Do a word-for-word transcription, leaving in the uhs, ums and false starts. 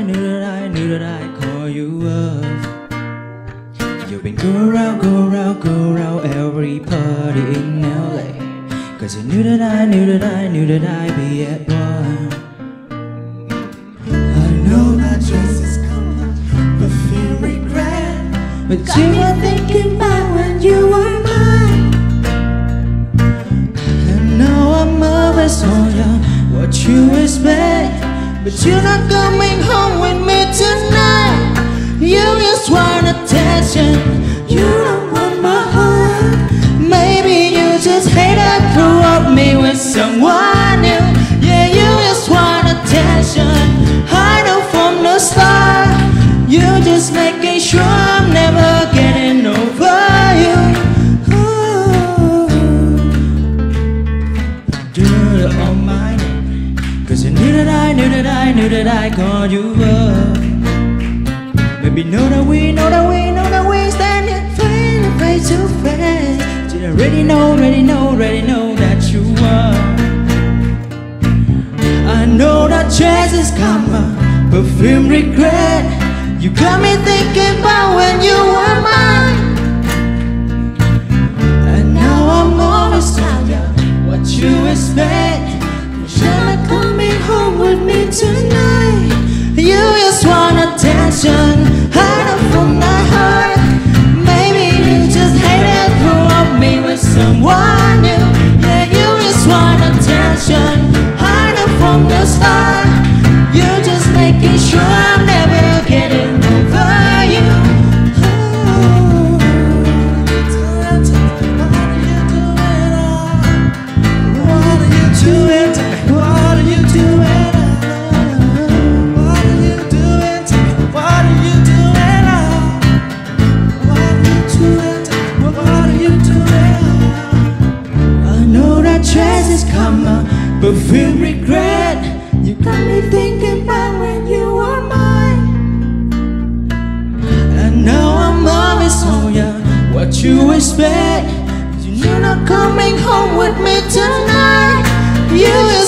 I knew that I knew that I'd call you up. You've been go round, go round, go round every party in L A. Cause you knew that I knew that I knew that I'd be at one. I know my dress is covered, but feel regret. But you were thinking back when you were mine. And now I'm always on you, what you expect. But you're not coming home with me tonight. You just want attention, you don't want my heart. Maybe you just hate I grew up me with someone new. Yeah, you just want attention, I know from the start. You just making sure I'm never getting over you. Ooh. Do the almighty. Cause you knew that I knew that I knew that I called you up. Baby, know that we, know that we, know that we standing face to face. You already know, already know, already know that you are. I know that chance is karma, but feel regret. You got me thinking about when you were mine. And now I'm always telling you what you expect. Coming home with me tonight. You just want attention, hiding from my heart. Maybe you just hate it, grew up me with someone new. Yeah, you just want attention, hiding from the start. You just making sure I'm never getting over you. Oh, what do you do it all? But feel regret. You got me thinking about when you were mine. And now I'm always on ya, what you expect. You're not coming home with me tonight. You